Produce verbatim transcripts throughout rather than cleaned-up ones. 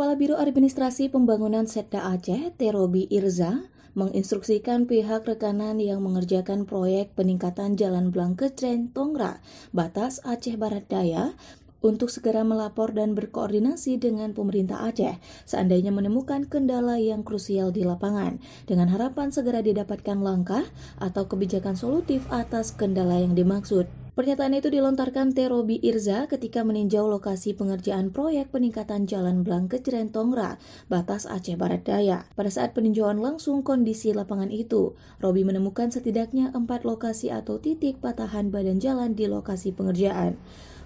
Kepala Biro Administrasi Pembangunan Setda Aceh, T Robby Irza, menginstruksikan pihak rekanan yang mengerjakan proyek peningkatan Jalan Blangkejeren-Tongra, batas Aceh Barat Daya, untuk segera melapor dan berkoordinasi dengan pemerintah Aceh seandainya menemukan kendala yang krusial di lapangan, dengan harapan segera didapatkan langkah atau kebijakan solutif atas kendala yang dimaksud. Pernyataan itu dilontarkan T Robby Irza ketika meninjau lokasi pengerjaan proyek peningkatan Jalan Blangkejeren-Tongra, batas Aceh Barat Daya. Pada saat peninjauan langsung kondisi lapangan itu, Robby menemukan setidaknya empat lokasi atau titik patahan badan jalan di lokasi pengerjaan.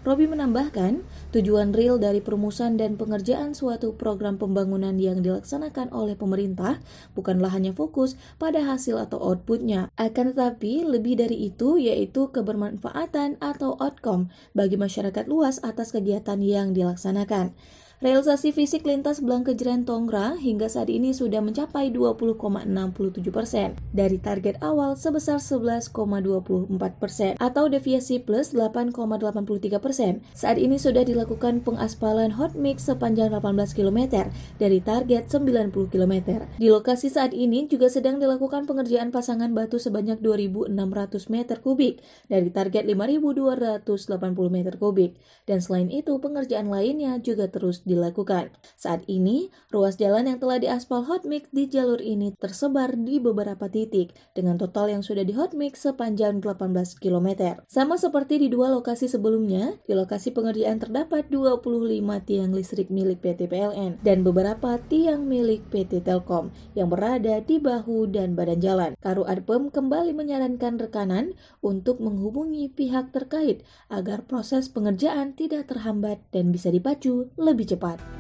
Robby menambahkan, tujuan real dari perumusan dan pengerjaan suatu program pembangunan yang dilaksanakan oleh pemerintah bukanlah hanya fokus pada hasil atau outputnya, akan tetapi lebih dari itu, yaitu kebermanfaatan atau outcome bagi masyarakat luas atas kegiatan yang dilaksanakan. Realisasi fisik lintas Blangkejeren-Tongra hingga saat ini sudah mencapai dua puluh koma enam tujuh persen dari target awal sebesar sebelas koma dua empat persen atau deviasi plus delapan koma delapan tiga persen. Saat ini sudah dilakukan pengaspalan hot mix sepanjang delapan belas kilometer dari target sembilan puluh kilometer. Di lokasi saat ini juga sedang dilakukan pengerjaan pasangan batu sebanyak dua ribu enam ratus meter kubik dari target lima ribu dua ratus delapan puluh meter kubik. Dan selain itu pengerjaan lainnya juga terus dilakukan. Saat ini, ruas jalan yang telah diaspal hotmix di jalur ini tersebar di beberapa titik, dengan total yang sudah di hotmix sepanjang delapan belas kilometer. Sama seperti di dua lokasi sebelumnya, di lokasi pengerjaan terdapat dua puluh lima tiang listrik milik P T P L N dan beberapa tiang milik P T Telkom yang berada di bahu dan badan jalan. Karo Adpem kembali menyarankan rekanan untuk menghubungi pihak terkait agar proses pengerjaan tidak terhambat dan bisa dipacu lebih cepat.